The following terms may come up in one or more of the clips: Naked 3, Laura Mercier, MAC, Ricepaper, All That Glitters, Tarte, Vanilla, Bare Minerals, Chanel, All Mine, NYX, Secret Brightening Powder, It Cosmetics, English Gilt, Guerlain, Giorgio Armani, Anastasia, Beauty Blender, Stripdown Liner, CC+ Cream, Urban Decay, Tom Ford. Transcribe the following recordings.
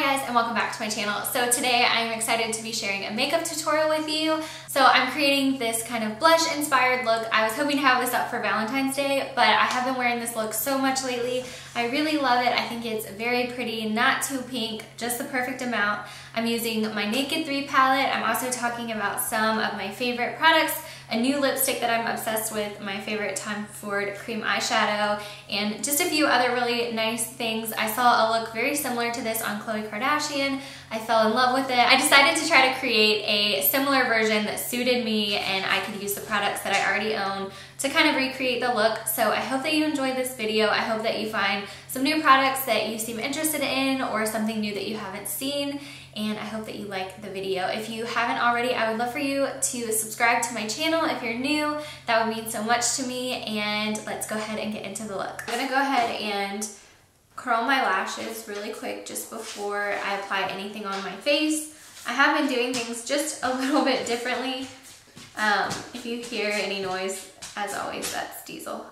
Hi guys, and welcome back to my channel. So today I'm excited to be sharing a makeup tutorial with you. So I'm creating this kind of blush inspired look. I was hoping to have this up for Valentine's Day, but I have been wearing this look so much lately. I really love it. I think it's very pretty, not too pink, just the perfect amount. I'm using my Naked 3 palette. I'm also talking about some of my favorite products, a new lipstick that I'm obsessed with, my favorite Tom Ford cream eyeshadow, and just a few other really nice things. I saw a look very similar to this on Khloe Kardashian. I fell in love with it. I decided to try to create a similar version that suited me, and I could use the products that I already own to kind of recreate the look. So I hope that you enjoyed this video. I hope that you find some new products that you seem interested in or something new that you haven't seen. And I hope that you like the video. If you haven't already, I would love for you to subscribe to my channel if you're new. That would mean so much to me, and let's go ahead and get into the look. I'm gonna go ahead and curl my lashes really quick just before I apply anything on my face. I have been doing things just a little bit differently. If you hear any noise, as always, that's Diesel.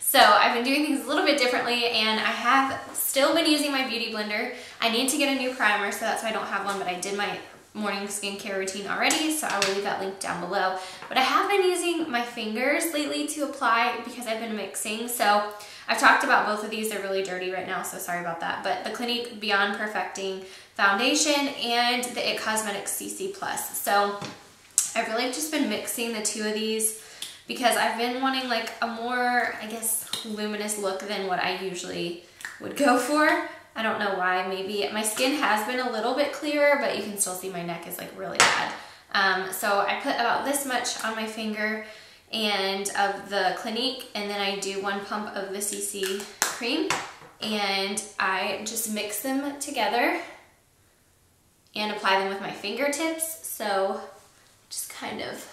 So I've been doing things a little bit differently, and I have still been using my Beauty Blender. I need to get a new primer, so that's why I don't have one, but I did my morning skincare routine already, so I will leave that link down below. But I have been using my fingers lately to apply because I've been mixing. So I've talked about both of these. They're really dirty right now, so sorry about that. But the Clinique Beyond Perfecting Foundation and the IT Cosmetics CC+. So I've really just been mixing the two of these because I've been wanting like a more, I guess, luminous look than what I usually would go for. I don't know why, maybe. My skin has been a little bit clearer, but you can still see my neck is like really bad. So I put about this much on my finger and of the Clinique, and then I do one pump of the CC cream, and I just mix them together and apply them with my fingertips. So just kind of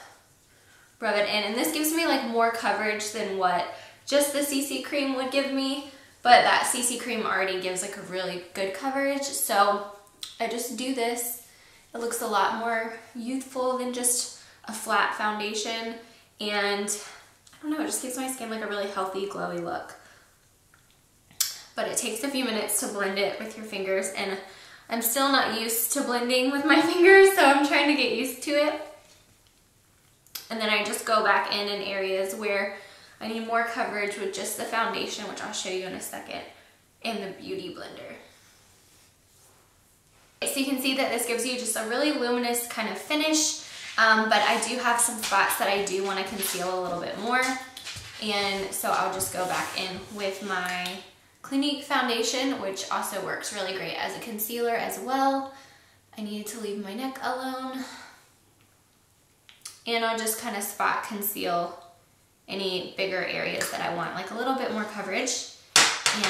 rub it in, and this gives me like more coverage than what just the CC cream would give me, but that CC cream already gives like a really good coverage. So I just do this. It looks a lot more youthful than just a flat foundation, and I don't know, it just gives my skin like a really healthy glowy look. But it takes a few minutes to blend it with your fingers, and I'm still not used to blending with my fingers, so I'm trying to get used to it. And then I just go back in areas where I need more coverage with just the foundation, which I'll show you in a second, in the Beauty Blender. So you can see that this gives you just a really luminous kind of finish, but I do have some spots that I do want to conceal a little bit more. And so I'll just go back in with my Clinique foundation, which also works really great as a concealer as well. I needed to leave my neck alone. And I'll just kind of spot conceal any bigger areas that I want, like a little bit more coverage,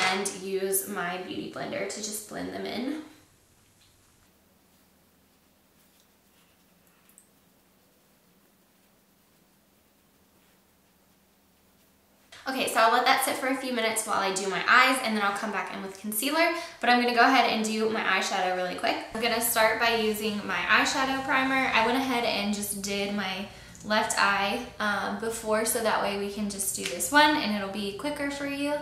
and use my Beauty Blender to just blend them in. Okay, so I'll let that sit for a few minutes while I do my eyes, and then I'll come back in with concealer, but I'm going to go ahead and do my eyeshadow really quick. I'm going to start by using my eyeshadow primer. I went ahead and just did my left eye before, so that way we can just do this one and it'll be quicker for you.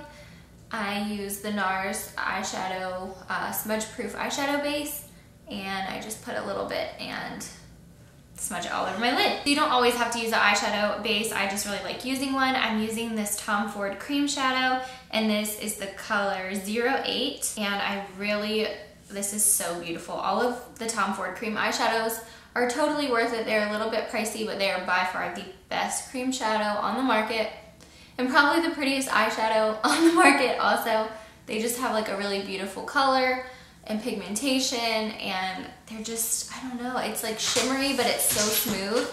I use the NARS eyeshadow, smudge proof eyeshadow base, and I just put a little bit and smudge it all over my lid. You don't always have to use an eyeshadow base. I just really like using one. I'm using this Tom Ford cream shadow, and this is the color 08, and I really, this is so beautiful. All of the Tom Ford cream eyeshadows are totally worth it. They're a little bit pricey, but they are by far the best cream shadow on the market, and probably the prettiest eyeshadow on the market also. They just have like a really beautiful color and pigmentation, and they're just, I don't know, it's like shimmery, but it's so smooth.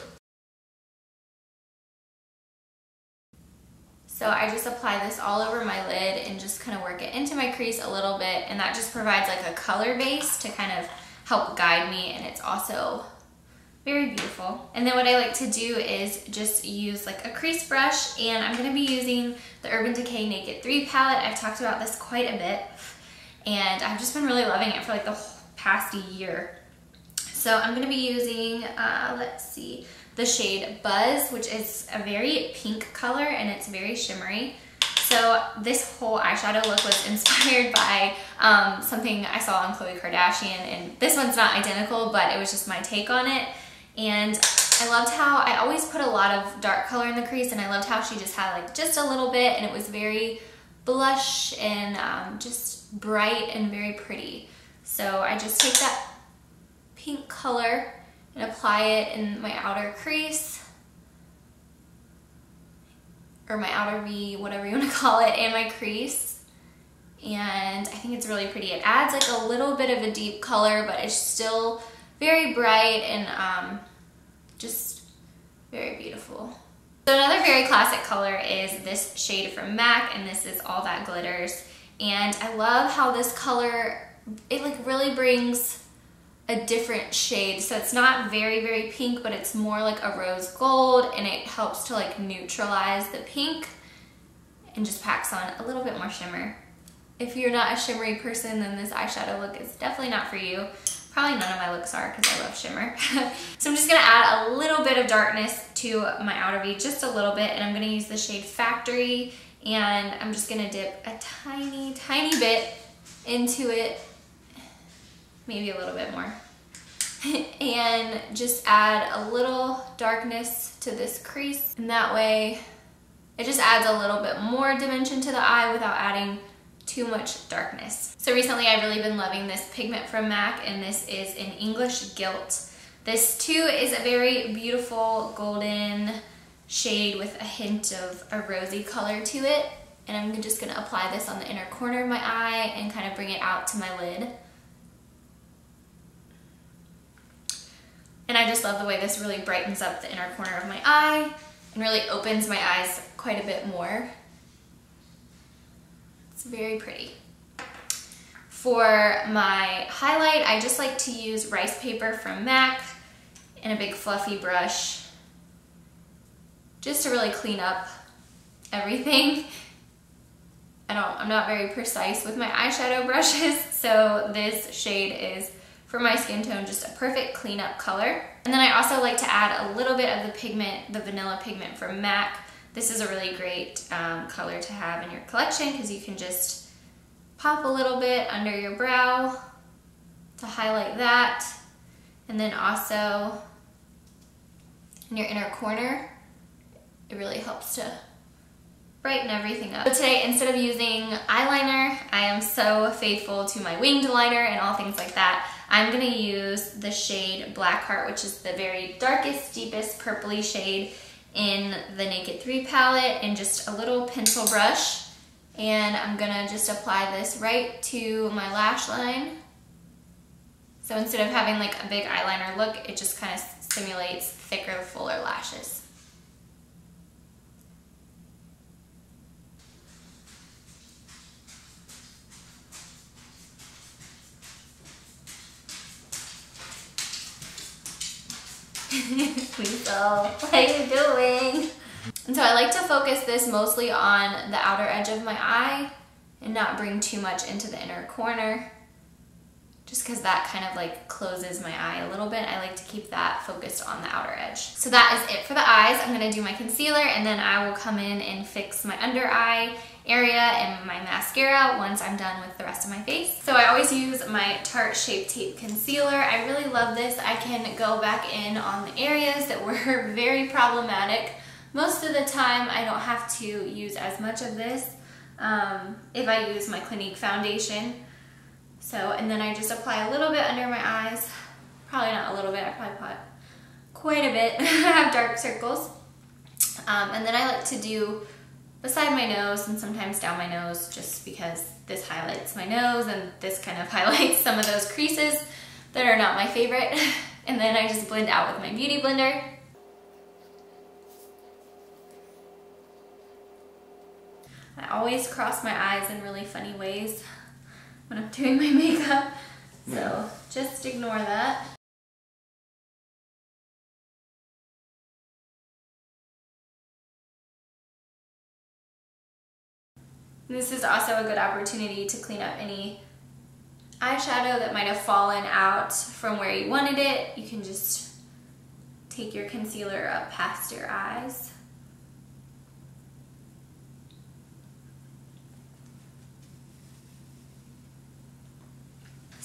So I just apply this all over my lid and just kind of work it into my crease a little bit, and that just provides like a color base to kind of help guide me, and it's also very beautiful. And then what I like to do is just use like a crease brush, and I'm gonna be using the Urban Decay Naked 3 palette. I've talked about this quite a bit, and I've just been really loving it for like the whole past year. So I'm gonna be using, let's see, the shade Buzz, which is a very pink color, and it's very shimmery. So So this whole eyeshadow look was inspired by something I saw on Khloe Kardashian, and this one's not identical, but it was just my take on it. And I loved how I always put a lot of dark color in the crease, and I loved how she just had like just a little bit, and it was very blush and just bright and very pretty. So I just take that pink color and apply it in my outer crease, or my outer V, whatever you want to call it, and my crease. And I think it's really pretty. It adds like a little bit of a deep color, but it's still very bright and just very beautiful. So another very classic color is this shade from MAC, and this is All That Glitters. And I love how this color, it like really brings a different shade. So it's not very, very pink, but it's more like a rose gold, and it helps to like neutralize the pink and just packs on a little bit more shimmer. If you're not a shimmery person, then this eyeshadow look is definitely not for you. Probably none of my looks are because I love shimmer. So I'm just gonna add a little bit of darkness to my outer V, just a little bit, and I'm gonna use the shade Factory, and I'm just gonna dip a tiny, tiny bit into it, maybe a little bit more, and just add a little darkness to this crease, and that way it just adds a little bit more dimension to the eye without adding too much darkness. So recently I've really been loving this pigment from MAC, and this is in English Gilt. This too is a very beautiful golden shade with a hint of a rosy color to it, and I'm just gonna apply this on the inner corner of my eye and kind of bring it out to my lid. And I just love the way this really brightens up the inner corner of my eye and really opens my eyes quite a bit more. It's very pretty. For my highlight, I just like to use rice paper from MAC and a big fluffy brush just to really clean up everything. I'm not very precise with my eyeshadow brushes, so this shade is, for my skin tone, just a perfect cleanup color. And then I also like to add a little bit of the pigment, the vanilla pigment from MAC. This is a really great color to have in your collection because you can just pop a little bit under your brow to highlight that. And then also in your inner corner, it really helps to brighten everything up. So today, instead of using eyeliner, I am so faithful to my winged liner and all things like that. I'm gonna use the shade Blackheart, which is the very darkest, deepest purpley shade in the Naked 3 palette, and just a little pencil brush. And I'm gonna just apply this right to my lash line. So instead of having like a big eyeliner look, it just kind of simulates thicker, fuller lashes. Weasel, what are you doing? And so I like to focus this mostly on the outer edge of my eye and not bring too much into the inner corner, just because that kind of like closes my eye a little bit. I like to keep that focused on the outer edge. So that is it for the eyes. I'm gonna do my concealer, and then I will come in and fix my under eye area and my mascara once I'm done with the rest of my face. So I always use my Tarte Shape Tape Concealer. I really love this. I can go back in on the areas that were very problematic. Most of the time I don't have to use as much of this if I use my Clinique foundation. So, and then I just apply a little bit under my eyes. Probably not a little bit, I probably put quite a bit. I have dark circles. And then I like to do beside my nose and sometimes down my nose, just because this highlights my nose and this kind of highlights some of those creases that are not my favorite. And then I just blend out with my Beauty Blender. I always cross my eyes in really funny ways when I'm doing my makeup, so just ignore that. This is also a good opportunity to clean up any eyeshadow that might have fallen out from where you wanted it. You can just take your concealer up past your eyes.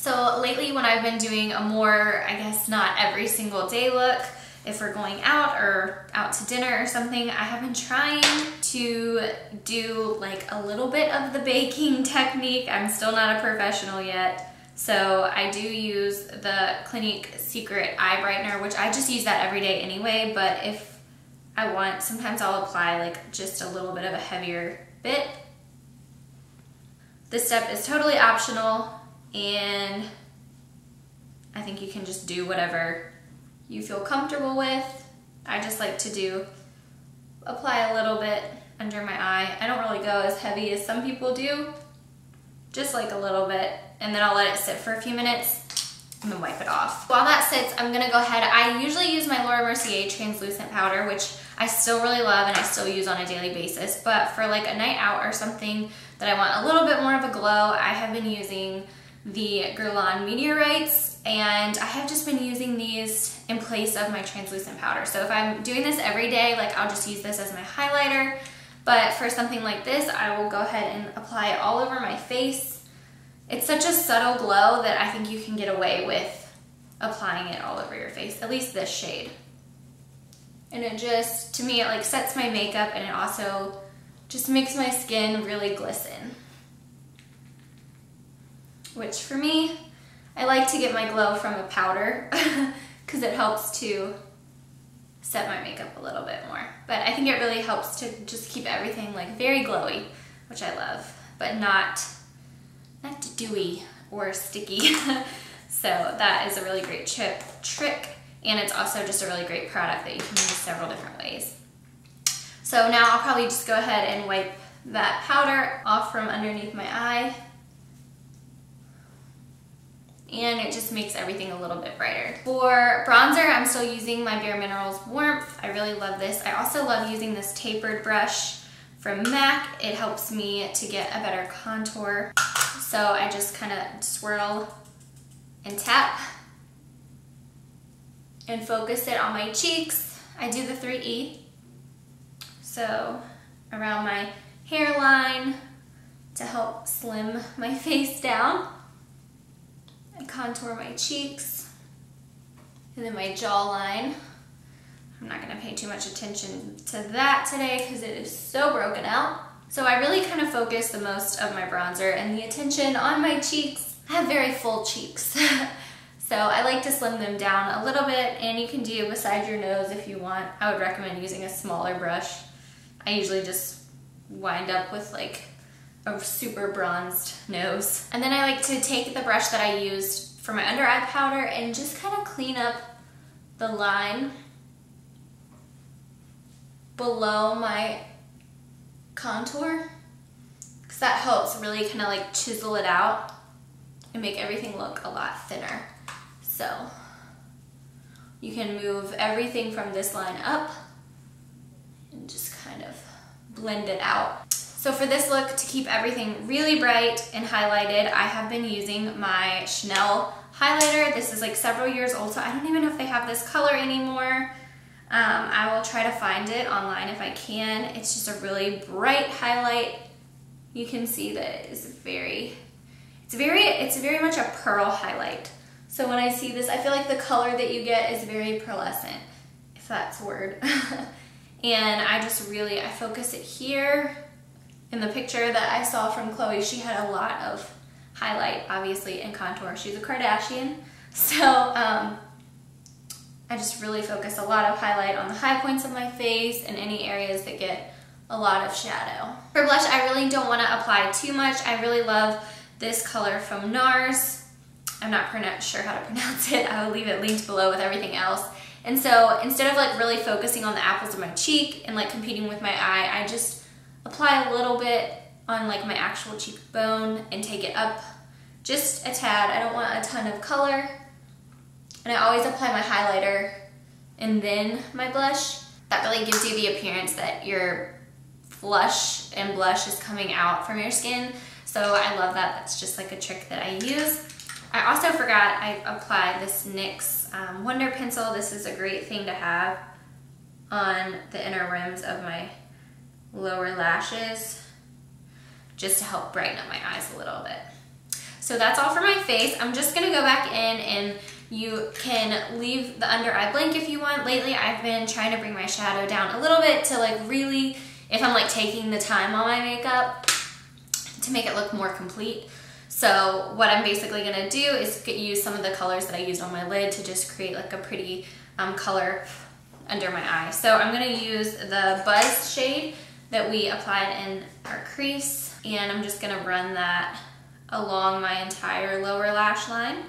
So lately when I've been doing a more, I guess not every single day look, if we're going out or out to dinner or something, I have been trying to do like a little bit of the baking technique. I'm still not a professional yet. So I do use the Clinique Secret Eye Brightener, which I just use that every day anyway, but if I want, sometimes I'll apply like just a little bit of a heavier bit. This step is totally optional and I think you can just do whatever you feel comfortable with. I just like to apply a little bit under my eye. I don't really go as heavy as some people do, just like a little bit, and then I'll let it sit for a few minutes and then wipe it off. While that sits, I'm gonna go ahead. I usually use my Laura Mercier translucent powder, which I still really love and I still use on a daily basis, but for like a night out or something that I want a little bit more of a glow, I have been using the Guerlain Meteorites, and I have just been using these in place of my translucent powder. So if I'm doing this every day, like I'll just use this as my highlighter, but for something like this, I will go ahead and apply it all over my face. It's such a subtle glow that I think you can get away with applying it all over your face, at least this shade. And it just, to me, it like sets my makeup and it also just makes my skin really glisten. Which for me, I like to get my glow from a powder because it helps to set my makeup a little bit more. But I think it really helps to just keep everything like very glowy, which I love, but not dewy or sticky. So that is a really great trick, and it's also just a really great product that you can use several different ways. So now I'll probably just go ahead and wipe that powder off from underneath my eye, and it just makes everything a little bit brighter. For bronzer, I'm still using my Bare Minerals Warmth. I really love this. I also love using this tapered brush from MAC. It helps me to get a better contour. So I just kind of swirl and tap and focus it on my cheeks. I do the 3E, so around my hairline to help slim my face down. I contour my cheeks and then my jawline. I'm not going to pay too much attention to that today because it is so broken out. So I really kind of focus the most of my bronzer and the attention on my cheeks. I have very full cheeks. So I like to slim them down a little bit, and you can do beside your nose if you want. I would recommend using a smaller brush. I usually just wind up with like a super bronzed nose. And then I like to take the brush that I used for my under eye powder and just kind of clean up the line below my contour, because that helps really kind of like chisel it out and make everything look a lot thinner. So you can move everything from this line up and just kind of blend it out. So for this look, to keep everything really bright and highlighted, I have been using my Chanel highlighter. This is like several years old, so I don't even know if they have this color anymore. I will try to find it online if I can. It's just a really bright highlight. You can see that it's very much a pearl highlight. So when I see this, I feel like the color that you get is very pearlescent, if that's a word. And I focus it here. In the picture that I saw from Khloe, she had a lot of highlight, obviously, and contour. She's a Kardashian, so I just really focus a lot of highlight on the high points of my face and any areas that get a lot of shadow. For blush, I really don't want to apply too much. I really love this color from NARS. I'm not sure how to pronounce it. I will leave it linked below with everything else. And so instead of like really focusing on the apples of my cheek and like competing with my eye, I just apply a little bit on like my actual cheekbone and take it up just a tad. I don't want a ton of color. And I always apply my highlighter and then my blush. That really gives you the appearance that your flush and blush is coming out from your skin. So I love that. That's just like a trick that I use. I also forgot I applied this NYX Wonder Pencil. This is a great thing to have on the inner rims of my lower lashes just to help brighten up my eyes a little bit. So that's all for my face. I'm just gonna go back in, and you can leave the under eye blank if you want. Lately I've been trying to bring my shadow down a little bit to like really, if I'm like taking the time on my makeup, to make it look more complete. So what I'm basically gonna do is use some of the colors that I used on my lid to just create like a pretty color under my eye. So I'm gonna use the Buzz shade that we applied in our crease, and I'm just gonna run that along my entire lower lash line.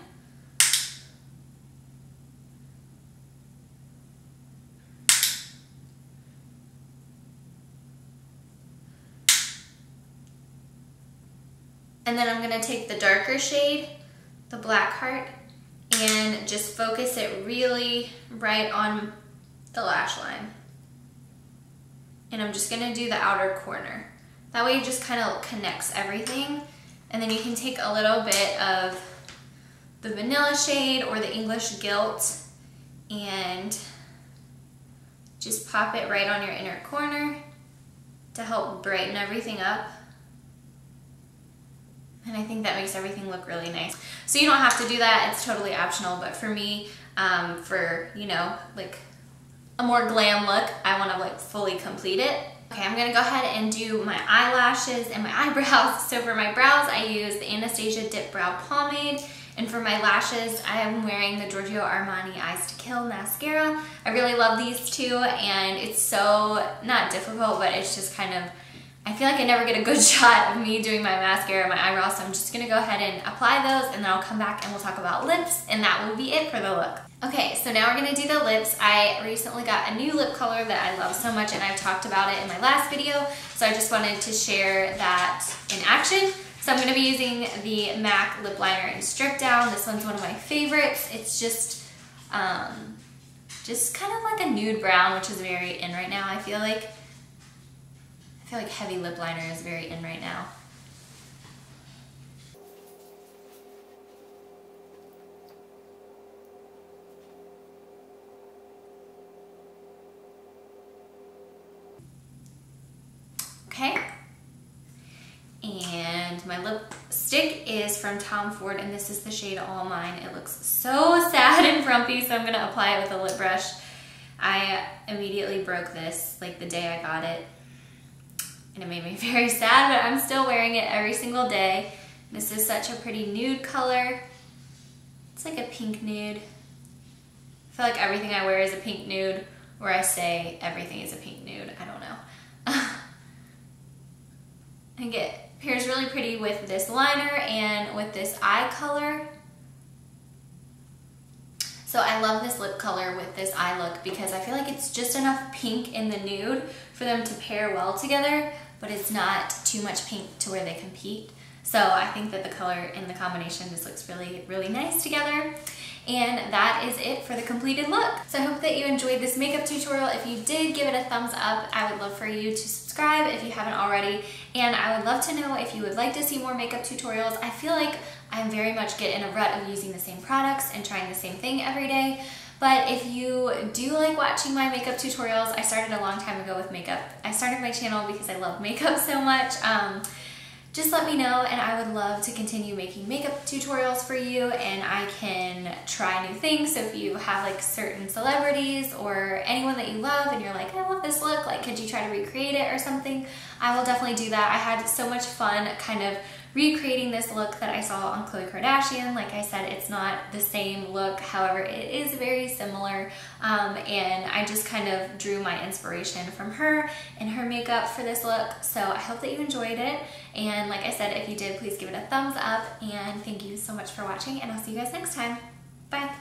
And then I'm gonna take the darker shade, the Black Heart, and just focus it really right on the lash line. And I'm just gonna do the outer corner. That way it just kind of connects everything. And then you can take a little bit of the vanilla shade or the English Gilt and just pop it right on your inner corner to help brighten everything up. And I think that makes everything look really nice. So you don't have to do that, it's totally optional, but for me, for, you know, like a more glam look, I wanna like fully complete it. Okay, I'm gonna go ahead and do my eyelashes and my eyebrows. So for my brows, I use the Anastasia Dip Brow Pomade, and for my lashes, I am wearing the Giorgio Armani Eyes to Kill mascara. I really love these two, and it's so, not difficult, but it's just kind of, I feel like I never get a good shot of me doing my mascara and my eyebrows, so I'm just gonna go ahead and apply those, and then I'll come back and we'll talk about lips, and that will be it for the look. Okay, so now we're gonna do the lips. I recently got a new lip color that I love so much, and I've talked about it in my last video, so I just wanted to share that in action. So I'm gonna be using the MAC lip liner in Strip Down. This one's one of my favorites. It's just kind of like a nude brown, which is very in right now, I feel like. I feel like heavy lip liner is very in right now. Okay. And my lipstick is from Tom Ford, and this is the shade All Mine. It looks so sad and frumpy, so I'm gonna apply it with a lip brush. I immediately broke this like the day I got it, and it made me very sad, but I'm still wearing it every single day. This is such a pretty nude color. It's like a pink nude. I feel like everything I wear is a pink nude, or I say everything is a pink nude. I don't know. I think it pairs really pretty with this liner and with this eye color. So I love this lip color with this eye look because I feel like it's just enough pink in the nude for them to pair well together, but it's not too much pink to where they compete. So I think that the color and the combination just looks really, really nice together. And that is it for the completed look. So I hope that you enjoyed this makeup tutorial. If you did, give it a thumbs up. I would love for you to subscribe if you haven't already. And I would love to know if you would like to see more makeup tutorials. I feel like I very much get in a rut of using the same products and trying the same thing every day. But if you do like watching my makeup tutorials, I started a long time ago with makeup. I started my channel because I love makeup so much. Just let me know, and I would love to continue making makeup tutorials for you, and I can try new things. So if you have like certain celebrities or anyone that you love and you're like, I love this look, like could you try to recreate it or something? I will definitely do that. I had so much fun kind of recreating this look that I saw on Khloe Kardashian. Like I said, it's not the same look, however it is very similar, and I just kind of drew my inspiration from her and her makeup for this look. So I hope that you enjoyed it, and like I said, if you did, please give it a thumbs up, and thank you so much for watching, and I'll see you guys next time. Bye!